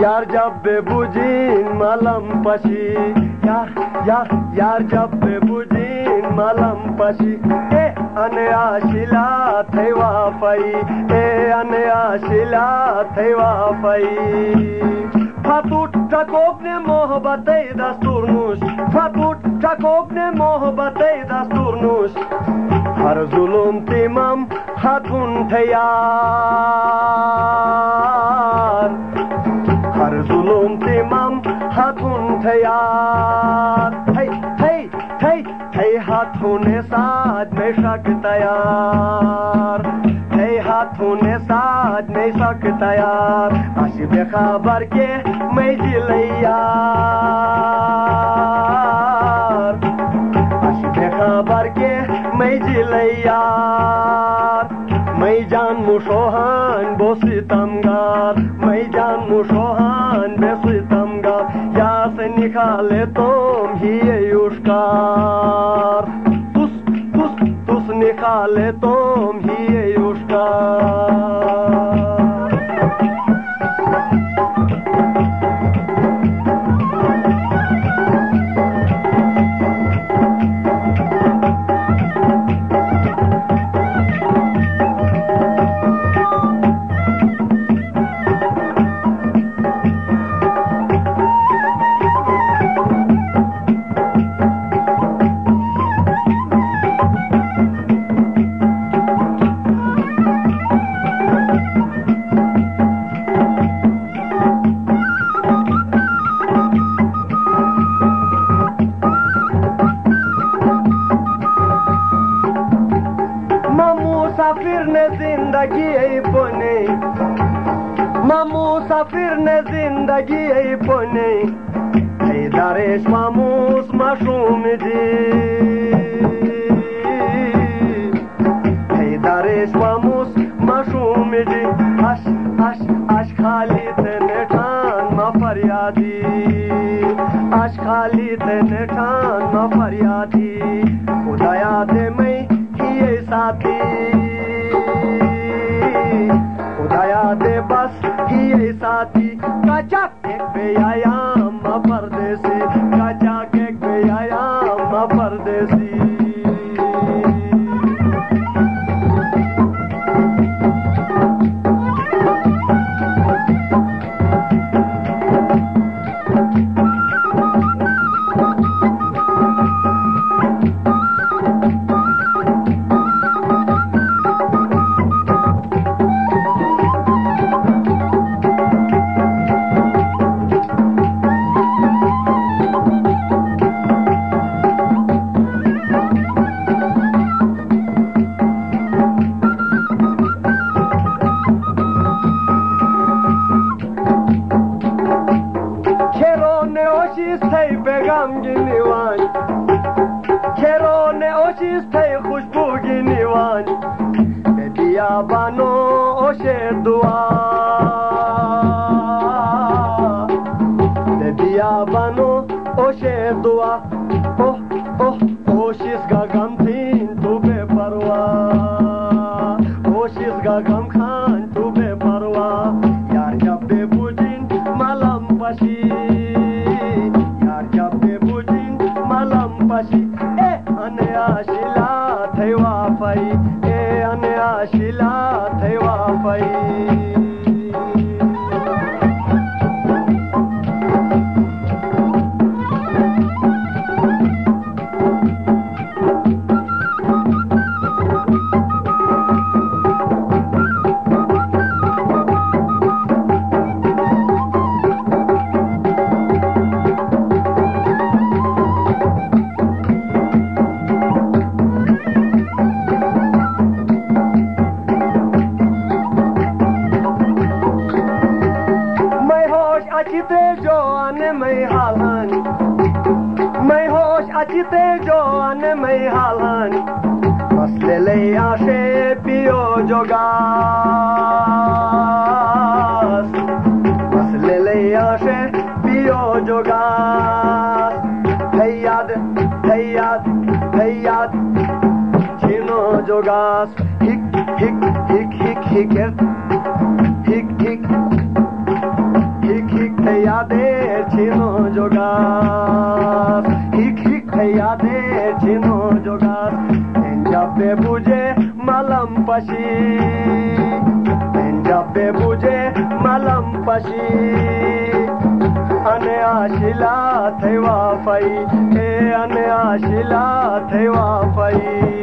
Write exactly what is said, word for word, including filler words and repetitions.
Yar jab bebujin malam pashi, yar yar yar jab bebujin malam pashi. E ane ashila theva pai, e ane ashila theva pai. Fatut takop ne mohabbatay dasturnush, fatut takop ne mohabbatay dasturnush. Har zulum timam hatun thayar. Har zulum timam hatun tayar, thay thay thay thay hathon ne saath mein shak tayar, thay hathon ne saath mein shak tayar, aashib khabar ke main jilayar, aashib khabar ke main jilayar. मैं जान मुशोहान बोसितमगार, मैं जान मुशोहान बोसितमगार, यहाँ से निकाले तुम ही युष्कार, तुस तुस तुस निकाले तुम ही युष्कार. ते जोन मई हालानी मसले ले आशे पियो जोगास मसले ले आशे पियो जोगास है याद है याद है याद छीनो जोगास हिक हिक हिक हिक हिक हिक हिक हिक हिक है यादे छीनो जोगास हिक हिक है यादे छीनो जोगास जबे बुझे मलम पशी जबे बुझे मलम पशी अने आशिला थे वाफई हे अने आशिला थे वाफई।